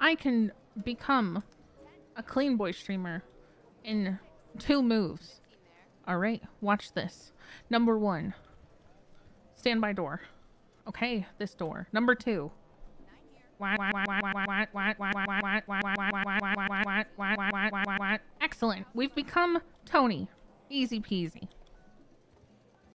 I can become a clean boy streamer in 2 moves. Alright, watch this. Number 1. Standby door. Okay, this door. Number 2. Excellent. We've become Tony. Easy peasy.